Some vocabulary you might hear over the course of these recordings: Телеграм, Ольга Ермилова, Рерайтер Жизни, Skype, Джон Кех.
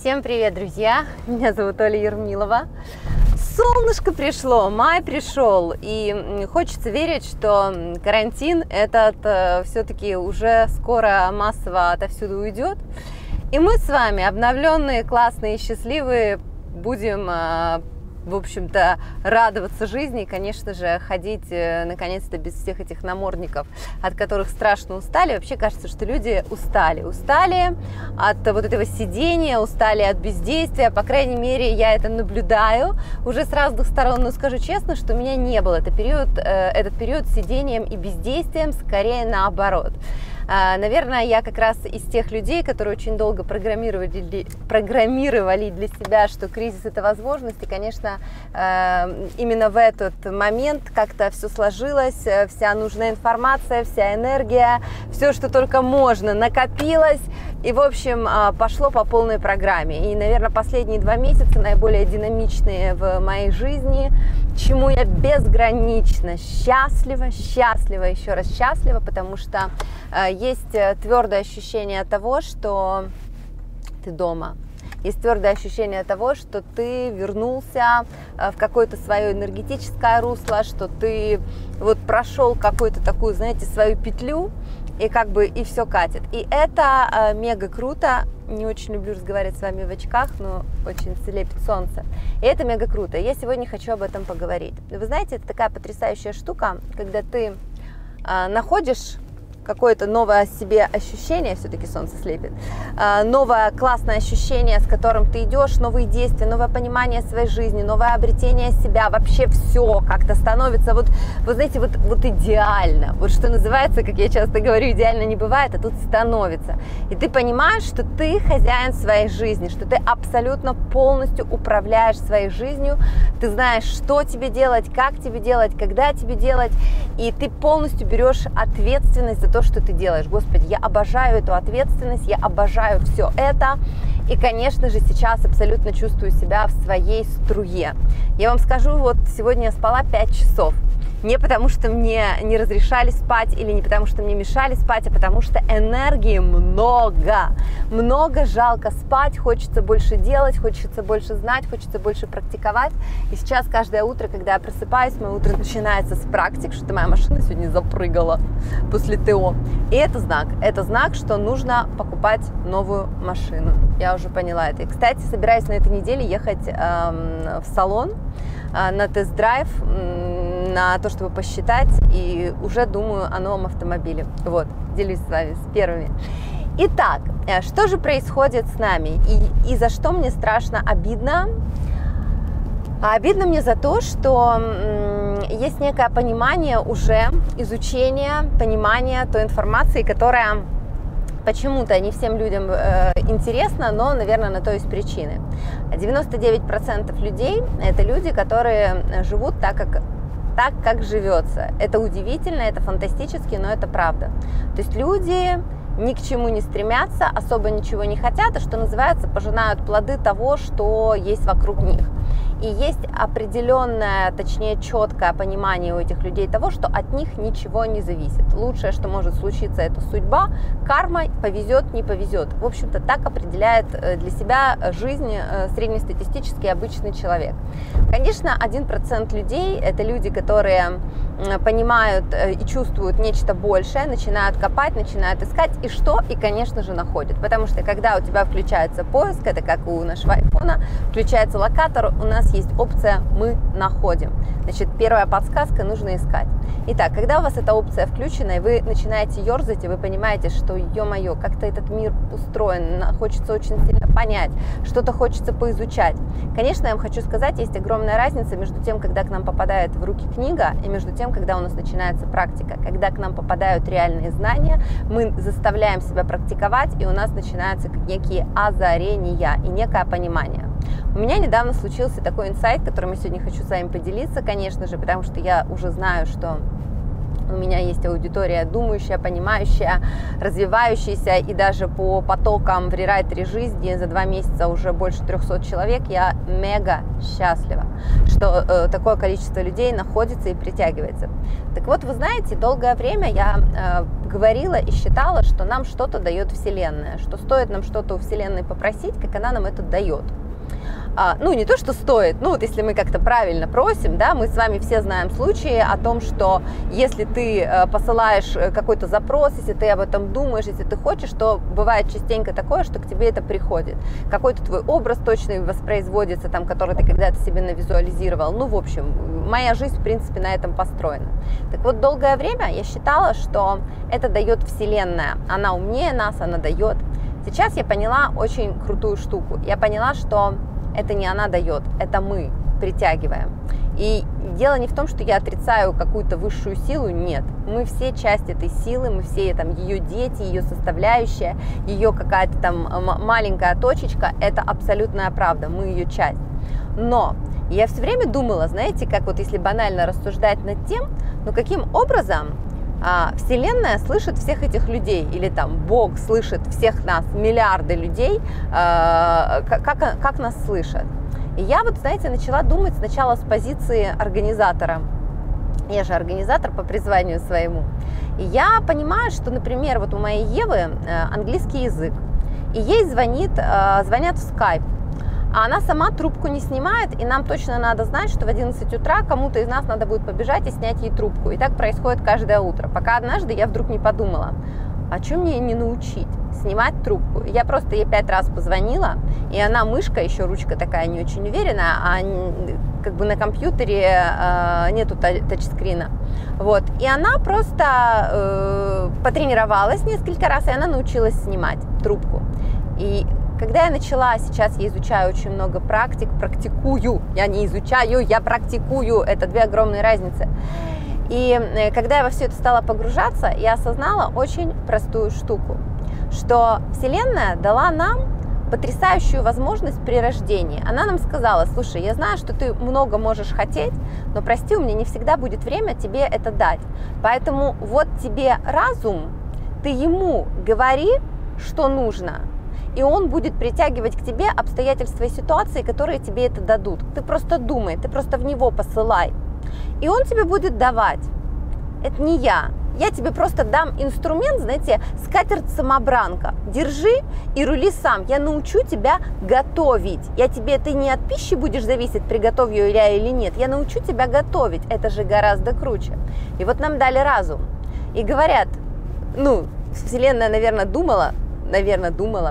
Всем привет, друзья! Меня зовут Оля Ермилова. Солнышко пришло, май пришел, и хочется верить, что карантин этот все-таки уже скоро массово отовсюду уйдет. И мы с вами, обновленные, классные, счастливые, будем, в общем-то, радоваться жизни и, конечно же, ходить, наконец-то, без всех этих намордников, от которых страшно устали. Вообще кажется, что люди устали. Устали от вот этого сидения, устали от бездействия. По крайней мере, я это наблюдаю уже с разных сторон. Но скажу честно, что у меня не было этот период с сидением и бездействием, скорее наоборот. Наверное, я как раз из тех людей, которые очень долго программировали для себя, что кризис – это возможность. И, конечно, именно в этот момент как-то все сложилось, вся нужная информация, вся энергия, все, что только можно, накопилось. И, в общем, пошло по полной программе. И, наверное, последние 2 месяца наиболее динамичные в моей жизни, чему я безгранично счастлива, счастлива, еще раз счастлива, потому что есть твердое ощущение того, что ты дома. Есть твердое ощущение того, что ты вернулся в какое-то свое энергетическое русло, что ты вот прошел какую-то такую, знаете, свою петлю, и как бы и все катит. И это мега круто. Не очень люблю разговаривать с вами в очках, но очень слепит солнце. И это мега круто. Я сегодня хочу об этом поговорить. Вы знаете, это такая потрясающая штука, когда ты находишь какое-то новое себе ощущение, все-таки солнце слепит, новое классное ощущение, с которым ты идешь, новые действия, новое понимание своей жизни, новое обретение себя, вообще все как-то становится, вот, вы знаете, вот идеально, вот что называется, как я часто говорю, идеально не бывает, а тут становится. И ты понимаешь, что ты хозяин своей жизни, что ты абсолютно полностью управляешь своей жизнью, ты знаешь, что тебе делать, как тебе делать, когда тебе делать, и ты полностью берешь ответственность за то, что ты делаешь. Господи, я обожаю эту ответственность, я обожаю все это. И, конечно же, сейчас абсолютно чувствую себя в своей струе. Я вам скажу, вот сегодня я спала 5 часов. Не потому, что мне не разрешали спать или не потому, что мне мешали спать, а потому что энергии много. Много, жалко спать, хочется больше делать, хочется больше знать, хочется больше практиковать. И сейчас каждое утро, когда я просыпаюсь, мое утро начинается с практик, что моя машина сегодня запрыгала после ТО. И это знак, что нужно покупать новую машину. Я уже поняла это. И, кстати, собираюсь на этой неделе ехать в салон на тест-драйв, на то, чтобы посчитать, и уже думаю о новом автомобиле. Вот, делюсь с вами с первыми. Итак, что же происходит с нами и за что мне страшно обидно? Обидно мне за то, что есть некое понимание уже, изучение, понимание той информации, которая почему-то не всем людям интересно, но, наверное, на то есть причины. 99% людей – это люди, которые живут так, как живется. Это удивительно, это фантастически, но это правда. То есть люди ни к чему не стремятся, особо ничего не хотят, и, что называется, пожинают плоды того, что есть вокруг них. И есть определенное, точнее, четкое понимание у этих людей того, что от них ничего не зависит. Лучшее, что может случиться, это судьба, карма, повезет, не повезет. В общем-то, так определяет для себя жизнь среднестатистический обычный человек. Конечно, 1% людей – это люди, которые понимают и чувствуют нечто большее, начинают копать, начинают искать, и что, и, конечно же, находят. Потому что, когда у тебя включается поиск, это как у нашего айфона, включается локатор, у нас есть опция «Мы находим». Значит, первая подсказка – нужно искать. Итак, когда у вас эта опция включена, и вы начинаете ерзать, и вы понимаете, что, ё-моё, как-то этот мир устроен, хочется очень сильно понять, что-то хочется поизучать. Конечно, я вам хочу сказать, есть огромная разница между тем, когда к нам попадает в руки книга, и между тем, когда у нас начинается практика. Когда к нам попадают реальные знания, мы заставляем себя практиковать, и у нас начинаются некие озарения и некое понимание. У меня недавно случился такой инсайт, которым я сегодня хочу с вами поделиться, конечно же, потому что я уже знаю, что У меня есть аудитория думающая, понимающая, развивающаяся, и даже по потокам в рерайтере жизни за 2 месяца уже больше 300 человек. Я мега счастлива, что такое количество людей находится и притягивается. Так вот, вы знаете, долгое время я говорила и считала, что нам что-то дает Вселенная, что стоит нам что-то у Вселенной попросить, как она нам это дает. Ну, не то, что стоит, ну, вот если мы как-то правильно просим, да, мы с вами все знаем случаи о том, что если ты посылаешь какой-то запрос, если ты об этом думаешь, если ты хочешь, то бывает частенько такое, что к тебе это приходит. Какой-то твой образ точно воспроизводится, там, который ты когда-то себе навизуализировал. Ну, в общем, моя жизнь, в принципе, на этом построена. Так вот, долгое время я считала, что это дает Вселенная. Она умнее нас, она дает. Сейчас я поняла очень крутую штуку. Я поняла, что это не она дает, это мы притягиваем. И дело не в том, что я отрицаю какую-то высшую силу, нет. Мы все часть этой силы, мы все там, ее дети, ее составляющая, ее какая-то там маленькая точечка, это абсолютная правда, мы ее часть. Но я все время думала, знаете, как вот если банально рассуждать над тем, ну каким образом Вселенная слышит всех этих людей, или там Бог слышит всех нас, миллиарды людей, как нас слышат. И я вот, знаете, начала думать сначала с позиции организатора. Я же организатор по призванию своему. И я понимаю, что, например, вот у моей Евы английский язык, и ей звонят в Skype. А она сама трубку не снимает, и нам точно надо знать, что в 11 утра кому-то из нас надо будет побежать и снять ей трубку. И так происходит каждое утро, пока однажды я вдруг не подумала, а что мне не научить снимать трубку? Я просто ей 5 раз позвонила, и она мышка, еще ручка такая не очень уверенная, а как бы на компьютере нету тачскрина. Вот. И она просто потренировалась несколько раз, и она научилась снимать трубку. И когда я начала, сейчас я изучаю очень много практик, практикую, я не изучаю, я практикую, это 2 огромные разницы. И когда я во все это стала погружаться, я осознала очень простую штуку, что Вселенная дала нам потрясающую возможность при рождении. Она нам сказала: слушай, я знаю, что ты много можешь хотеть, но, прости, у меня не всегда будет время тебе это дать. Поэтому вот тебе разум, ты ему говори, что нужно, и он будет притягивать к тебе обстоятельства и ситуации, которые тебе это дадут. Ты просто думай, ты просто в него посылай, и он тебе будет давать. Это не я. Я тебе просто дам инструмент, знаете, скатерть-самобранка. Держи и рули сам. Я научу тебя готовить. Я тебе, ты не от пищи будешь зависеть, приготовлю я или нет. Я научу тебя готовить. Это же гораздо круче. И вот нам дали разум. И говорят, ну, Вселенная, наверное, думала,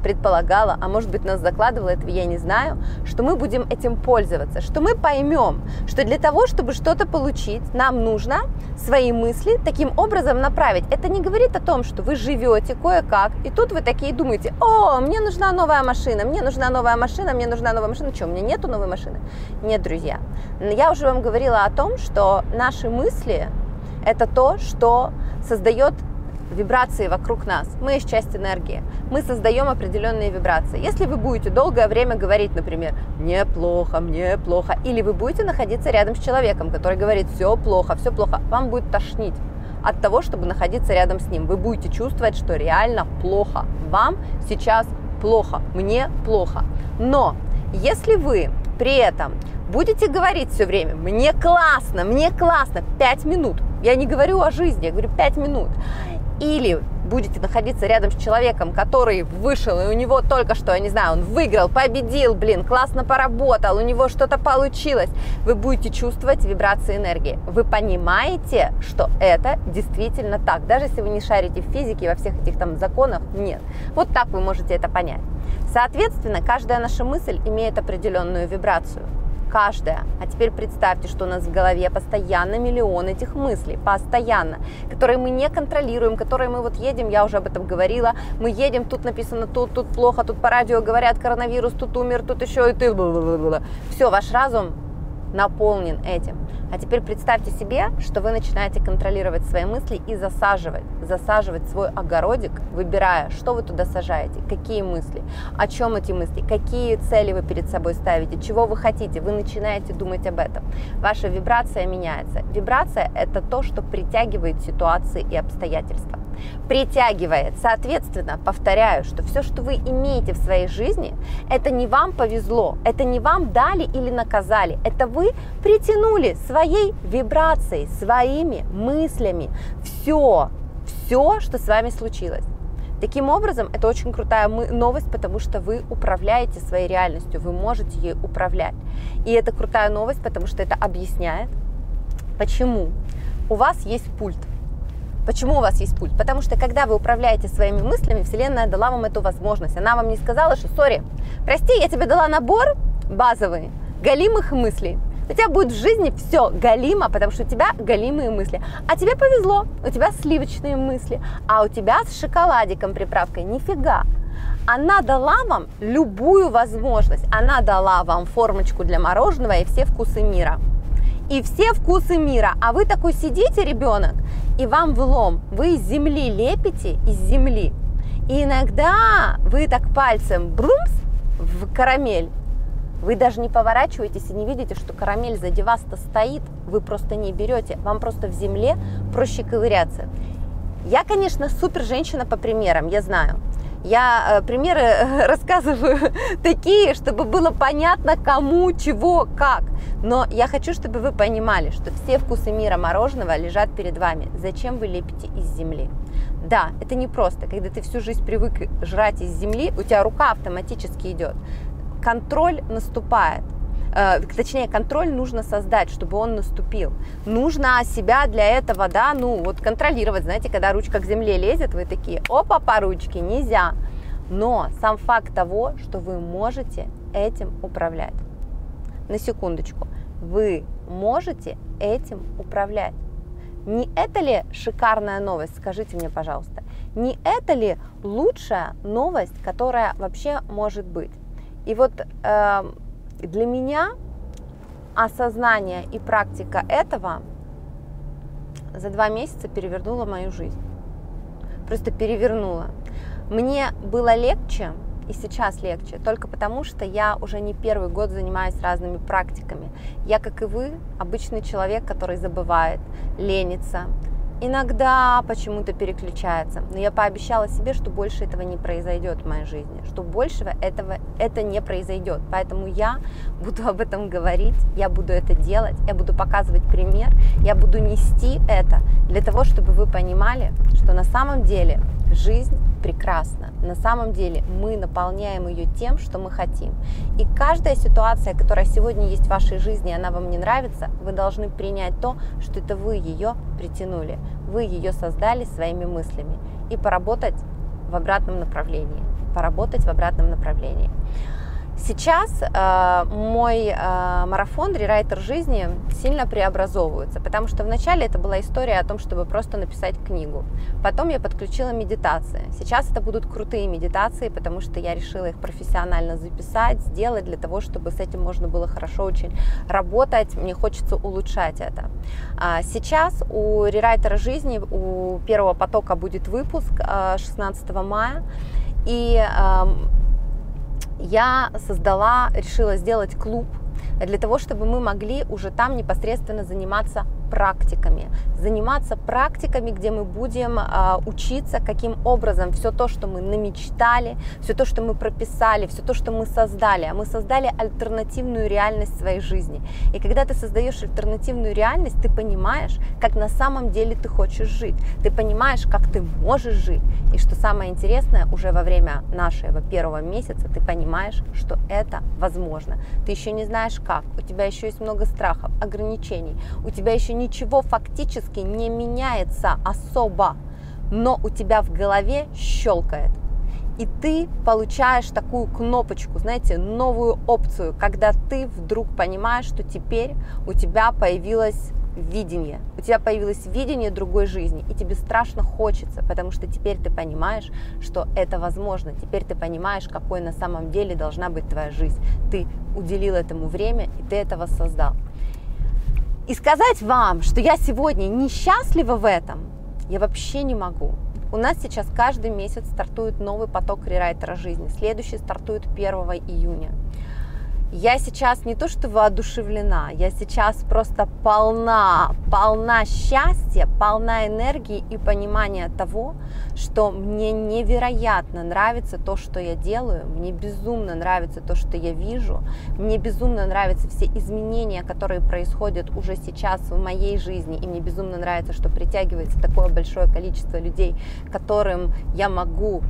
предполагала, а может быть, нас закладывала, этого я не знаю, что мы будем этим пользоваться, что мы поймем, что для того, чтобы что-то получить, нам нужно свои мысли таким образом направить. Это не говорит о том, что вы живете кое-как, и тут вы такие думаете: о, мне нужна новая машина, мне нужна новая машина, мне нужна новая машина. Что, у меня нету новой машины? Нет, друзья. Я уже вам говорила о том, что наши мысли – это то, что создает вибрации вокруг нас. Мы есть часть энергии. Мы создаем определенные вибрации. Если вы будете долгое время говорить, например, «мне плохо, мне плохо», или вы будете находиться рядом с человеком, который говорит все плохо», вам будет тошнить от того, чтобы находиться рядом с ним. Вы будете чувствовать, что реально плохо. Вам сейчас плохо, мне плохо. Но если вы при этом будете говорить все время мне классно», 5 минут, я не говорю о жизни, я говорю 5 минут, или будете находиться рядом с человеком, который вышел, и у него только что, я не знаю, он выиграл, победил, блин, классно поработал, у него что-то получилось, вы будете чувствовать вибрации энергии. Вы понимаете, что это действительно так, даже если вы не шарите в физике, во всех этих там законах, нет. Вот так вы можете это понять. Соответственно, каждая наша мысль имеет определенную вибрацию. Каждая. А теперь представьте, что у нас в голове постоянно миллион этих мыслей, постоянно, которые мы не контролируем, которые мы вот едем, я уже об этом говорила, мы едем, тут написано тут плохо, тут по радио говорят коронавирус, тут умер, тут еще и ты. Все, ваш разум наполнен этим. А теперь представьте себе, что вы начинаете контролировать свои мысли и засаживать свой огородик, выбирая, что вы туда сажаете, какие мысли, о чем эти мысли, какие цели вы перед собой ставите, чего вы хотите. Вы начинаете думать об этом. Ваша вибрация меняется. Вибрация – это то, что притягивает ситуации и обстоятельства. Притягивает. Соответственно, повторяю, что все, что вы имеете в своей жизни, это не вам повезло, это не вам дали или наказали, это вы притянули своей вибрацией, своими мыслями все, что с вами случилось. Таким образом, это очень крутая новость, потому что вы управляете своей реальностью, вы можете ей управлять. И это крутая новость, потому что это объясняет, почему у вас есть пульт. Почему у вас есть пульт? Потому что, когда вы управляете своими мыслями, Вселенная дала вам эту возможность. Она вам не сказала, что «Сори, прости, я тебе дала набор базовый голимых мыслей. У тебя будет в жизни все голимо, потому что у тебя голимые мысли. А тебе повезло, у тебя сливочные мысли, а у тебя с шоколадиком приправкой. Нифига». Она дала вам любую возможность. Она дала вам формочку для мороженого и все вкусы мира. И все вкусы мира. А вы такой сидите, ребенок, и вам влом. Вы из земли лепите, из земли. И иногда вы так пальцем брумс в карамель. Вы даже не поворачиваетесь и не видите, что карамель сзади вас-то стоит. Вы просто не берете. Вам просто в земле проще ковыряться. Я, конечно, супер женщина по примерам, я знаю. Я примеры рассказываю такие, чтобы было понятно, кому, чего, как. Но я хочу, чтобы вы понимали, что все вкусы мира мороженого лежат перед вами. Зачем вы лепите из земли? Да, это непросто. Когда ты всю жизнь привык жрать из земли, у тебя рука автоматически идет. Контроль наступает. Точнее, контроль нужно создать, чтобы он наступил. Нужно себя для этого, да, ну вот контролировать. Знаете, когда ручка к земле лезет, вы такие, опа, по ручке, нельзя. Но сам факт того, что вы можете этим управлять. На секундочку. Вы можете этим управлять. Не это ли шикарная новость, скажите мне, пожалуйста. Не это ли лучшая новость, которая вообще может быть? И вот... Для меня осознание и практика этого за 2 месяца перевернула мою жизнь. Просто перевернула. Мне было легче, и сейчас легче, только потому, что я уже не первый год занимаюсь разными практиками. Я, как и вы, обычный человек, который забывает, ленится, иногда почему-то переключается. Но я пообещала себе, что больше этого не произойдет в моей жизни, что большего это не произойдет. Поэтому я буду об этом говорить, я буду это делать, я буду показывать пример, я буду нести это для того, чтобы вы понимали, что на самом деле жизнь прекрасна. На самом деле мы наполняем ее тем, что мы хотим. И каждая ситуация, которая сегодня есть в вашей жизни, она вам не нравится, вы должны принять то, что это вы ее притянули, вы ее создали своими мыслями, и поработать в обратном направлении. Поработать в обратном направлении. Сейчас мой марафон «Рерайтер жизни» сильно преобразовывается, потому что вначале это была история о том, чтобы просто написать книгу. Потом я подключила медитации. Сейчас это будут крутые медитации, потому что я решила их профессионально записать, сделать для того, чтобы с этим можно было хорошо очень работать. Мне хочется улучшать это. Сейчас у «Рерайтера жизни», у первого потока будет выпуск 16 мая. И... я решила сделать клуб для того, чтобы мы могли уже там непосредственно заниматься практиками. Заниматься практиками, где мы будем учиться, каким образом все то, что мы намечтали, все то, что мы прописали, все то, что мы создали. А мы создали альтернативную реальность своей жизни. И когда ты создаешь альтернативную реальность, ты понимаешь, как на самом деле ты хочешь жить. Ты понимаешь, как ты можешь жить. И что самое интересное, уже во время нашего 1-го месяца ты понимаешь, что это возможно. Ты еще не знаешь как. У тебя еще есть много страхов, ограничений. У тебя еще ничего фактически не меняется особо, но у тебя в голове щелкает. И ты получаешь такую кнопочку, знаете, новую опцию, когда ты вдруг понимаешь, что теперь у тебя появилось видение. У тебя появилось видение другой жизни, и тебе страшно хочется, потому что теперь ты понимаешь, что это возможно. Теперь ты понимаешь, какой на самом деле должна быть твоя жизнь. Ты уделил этому время, и ты этого создал. И сказать вам, что я сегодня несчастлива в этом, я вообще не могу. У нас сейчас каждый месяц стартует новый поток рерайтера жизни. Следующий стартует 1 июня. Я сейчас не то что воодушевлена, я сейчас просто полна счастья, полна энергии и понимания того, что мне невероятно нравится то, что я делаю, мне безумно нравится то, что я вижу, мне безумно нравятся все изменения, которые происходят уже сейчас в моей жизни, и мне безумно нравится, что притягивается такое большое количество людей, которым я могу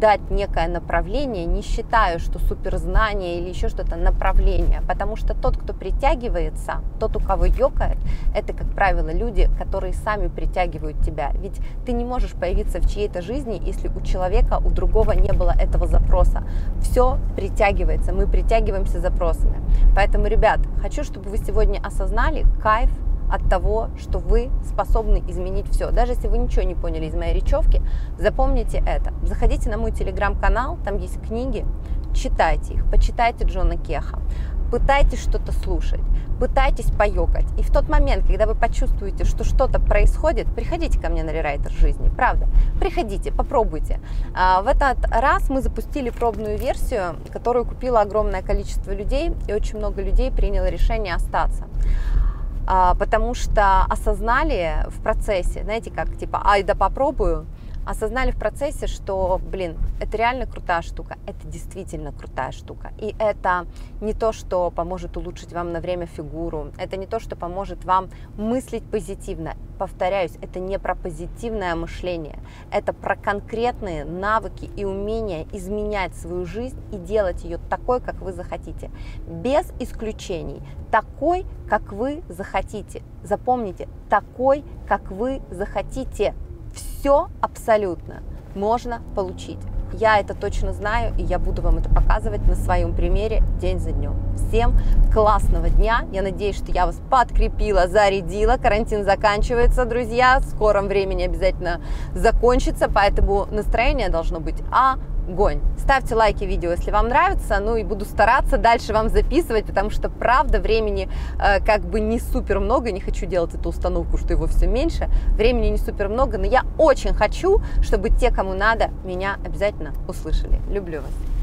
дать некое направление. Не считаю, что суперзнание или еще что-то направление, потому что тот, кто притягивается, тот, у кого ёкает, это, как правило, люди, которые сами притягивают тебя. Ведь ты не можешь появиться в чьей-то жизни, если у человека, у другого не было этого запроса. Все притягивается, мы притягиваемся запросами. Поэтому, ребят, хочу, чтобы вы сегодня осознали кайф от того, что вы способны изменить все. Даже если вы ничего не поняли из моей речевки, запомните это. Заходите на мой телеграм-канал, там есть книги, читайте их, почитайте Джона Кеха, пытайтесь что-то слушать, пытайтесь поёкать. И в тот момент, когда вы почувствуете, что что-то происходит, приходите ко мне на рерайтер жизни, правда. Приходите, попробуйте. В этот раз мы запустили пробную версию, которую купило огромное количество людей, и очень много людей приняло решение остаться. Потому что осознали в процессе, знаете, как типа «ай, да попробую», осознали в процессе, что, блин, это реально крутая штука, это действительно крутая штука. И это не то, что поможет улучшить вам на время фигуру, это не то, что поможет вам мыслить позитивно. Повторяюсь, это не про позитивное мышление, это про конкретные навыки и умения изменять свою жизнь и делать ее такой, как вы захотите, без исключений, такой, как вы захотите. Запомните, такой, как вы захотите. Все абсолютно можно получить. Я это точно знаю, и я буду вам это показывать на своем примере день за днем. Всем классного дня. Я надеюсь, что я вас подкрепила, зарядила. Карантин заканчивается, друзья. В скором времени обязательно закончится, поэтому настроение должно быть огонь. Ставьте лайки видео, если вам нравится, ну и буду стараться дальше вам записывать, потому что, правда, времени как бы не супер много, не хочу делать эту установку, что его все меньше, времени не супер много, но я очень хочу, чтобы те, кому надо, меня обязательно услышали. Люблю вас.